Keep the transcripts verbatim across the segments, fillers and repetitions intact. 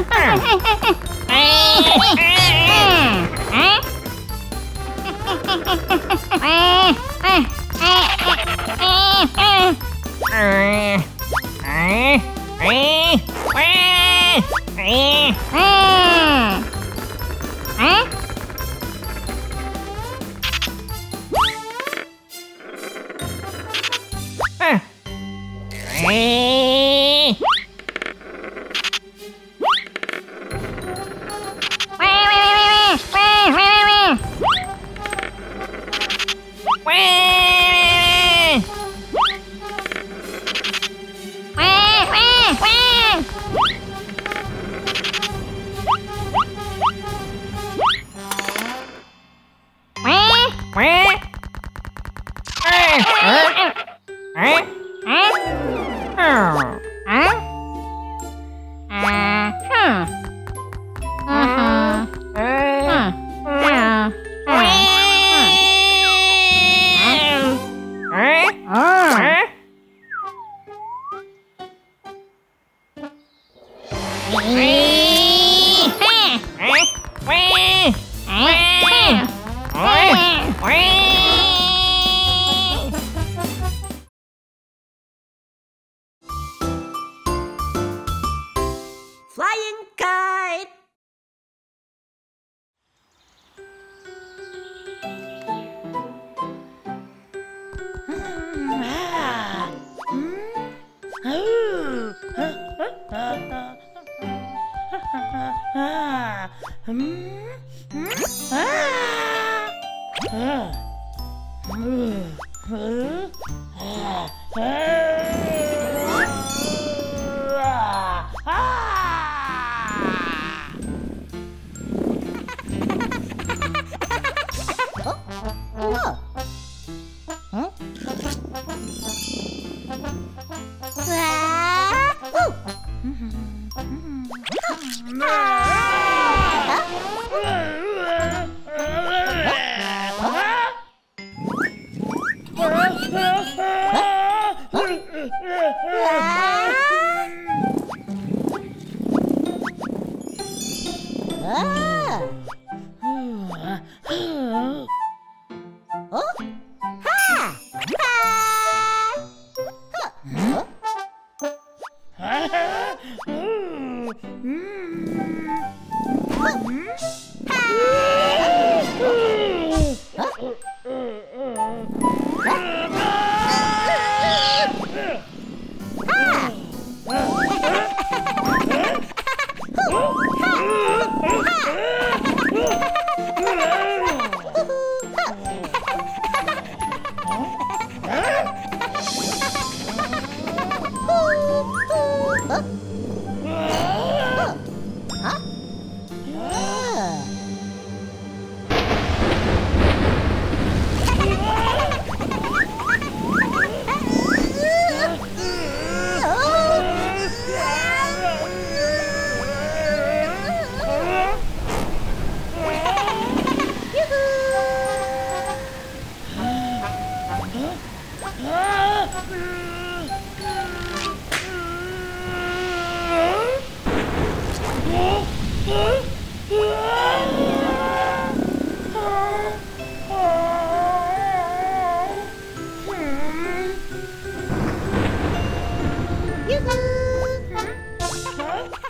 Yoo-hoo! Huh?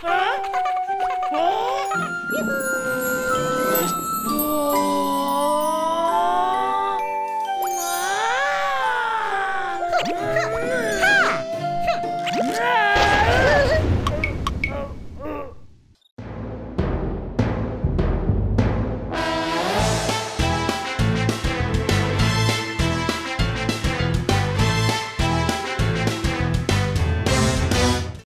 Huh? Yoo-hoo!